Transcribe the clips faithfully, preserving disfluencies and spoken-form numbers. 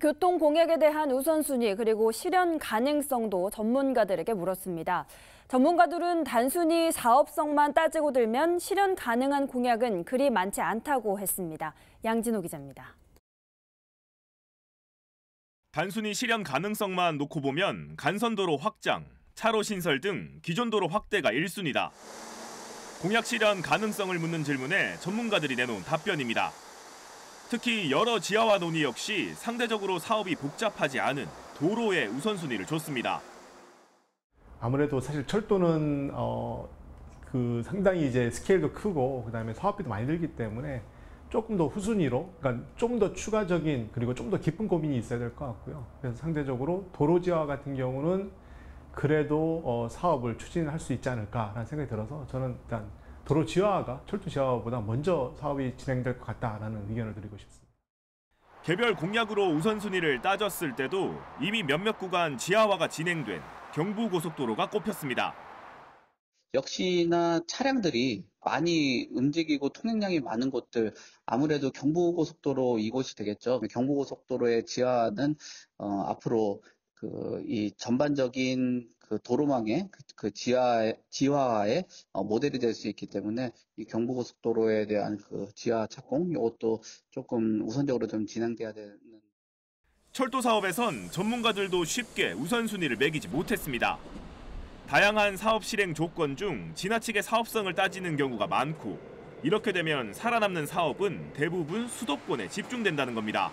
교통 공약에 대한 우선순위 그리고 실현 가능성도 전문가들에게 물었습니다. 전문가들은 단순히 사업성만 따지고 들면 실현 가능한 공약은 그리 많지 않다고 했습니다. 양진오 기자입니다. 단순히 실현 가능성만 놓고 보면 간선도로 확장, 차로 신설 등 기존 도로 확대가 일 순위다. 공약 실현 가능성을 묻는 질문에 전문가들이 내놓은 답변입니다. 특히 여러 지하화 논의 역시 상대적으로 사업이 복잡하지 않은 도로에 우선순위를 줬습니다. 아무래도 사실 철도는 어, 그 상당히 이제 스케일도 크고 그다음에 사업비도 많이 들기 때문에 조금 더 후순위로, 그러니까 좀 더 추가적인 그리고 좀 더 깊은 고민이 있어야 될 것 같고요. 그래서 상대적으로 도로 지하화 같은 경우는 그래도 어, 사업을 추진할 수 있지 않을까라는 생각이 들어서 저는 일단 도로 지하화가 철도 지하화보다 먼저 사업이 진행될 것 같다라는 의견을 드리고 싶습니다. 개별 공약으로 우선순위를 따졌을 때도 이미 몇몇 구간 지하화가 진행된 경부고속도로가 꼽혔습니다. 역시나 차량들이 많이 움직이고 통행량이 많은 곳들, 아무래도 경부고속도로 이곳이 되겠죠. 경부고속도로의 지하화는 어, 앞으로 그 이 전반적인 그 도로망의 그 지하 지하화의 모델이 될 수 있기 때문에 이 경부고속도로에 대한 그 지하 착공 이것도 조금 우선적으로 좀 진행돼야 되는. 철도 사업에선 전문가들도 쉽게 우선순위를 매기지 못했습니다. 다양한 사업 실행 조건 중 지나치게 사업성을 따지는 경우가 많고 이렇게 되면 살아남는 사업은 대부분 수도권에 집중된다는 겁니다.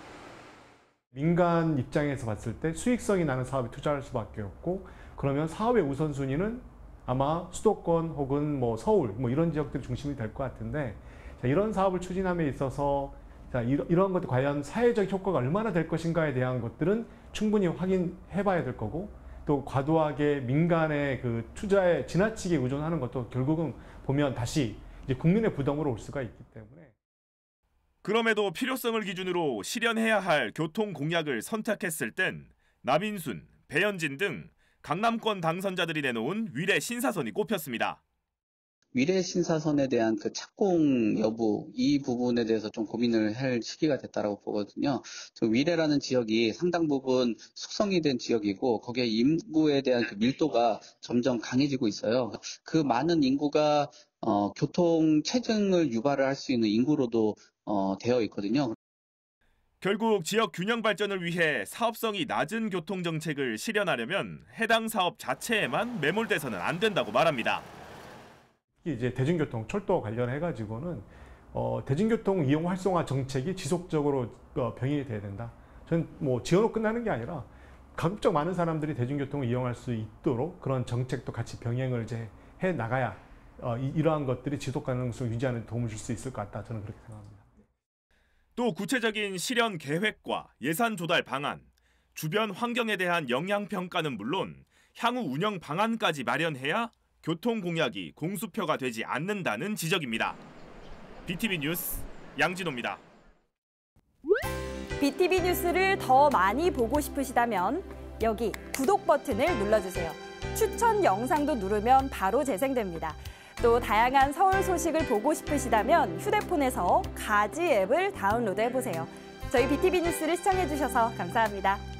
민간 입장에서 봤을 때 수익성이 나는 사업에 투자할 수밖에 없고 그러면 사업의 우선순위는 아마 수도권 혹은 뭐 서울 뭐 이런 지역들이 중심이 될 것 같은데 자, 이런 사업을 추진함에 있어서 자, 이런, 이런 것들 관련 사회적 효과가 얼마나 될 것인가에 대한 것들은 충분히 확인해봐야 될 거고 또 과도하게 민간의 그 투자에 지나치게 의존하는 것도 결국은 보면 다시 이제 국민의 부담으로 올 수가 있기 때문에. 그럼에도 필요성을 기준으로 실현해야 할 교통 공약을 선택했을 땐 남인순, 배현진 등 강남권 당선자들이 내놓은 위례 신사선이 꼽혔습니다. 위례 신사선에 대한 그 착공 여부 이 부분에 대해서 좀 고민을 할 시기가 됐다라고 보거든요. 위례라는 지역이 상당 부분 숙성이 된 지역이고 거기에 인구에 대한 그 밀도가 점점 강해지고 있어요. 그 많은 인구가 어, 교통 체증을 유발을 할 수 있는 인구로도 어, 되어 있거든요. 결국 지역 균형 발전을 위해 사업성이 낮은 교통 정책을 실현하려면 해당 사업 자체에만 매몰돼서는 안 된다고 말합니다. 이제 대중교통, 철도 관련해 가지고는 어, 대중교통 이용 활성화 정책이 지속적으로 어, 병행이 돼야 된다. 전 뭐 지어로 끝나는 게 아니라 가급적 많은 사람들이 대중교통을 이용할 수 있도록 그런 정책도 같이 병행을 이제 해 나가야 어, 이, 이러한 것들이 지속 가능성을 유지하는 데 도움을 줄 수 있을 것 같다. 저는 그렇게 생각합니다. 또 구체적인 실현 계획과 예산 조달 방안, 주변 환경에 대한 영향 평가는 물론 향후 운영 방안까지 마련해야 교통 공약이 공수표가 되지 않는다는 지적입니다. 비티비 뉴스 양진호입니다. 비티비 뉴스를 더 많이 보고 싶으시다면 여기 구독 버튼을 눌러주세요. 추천 영상도 누르면 바로 재생됩니다. 또 다양한 서울 소식을 보고 싶으시다면 휴대폰에서 가지 앱을 다운로드해보세요. 저희 비티비 뉴스를 시청해주셔서 감사합니다.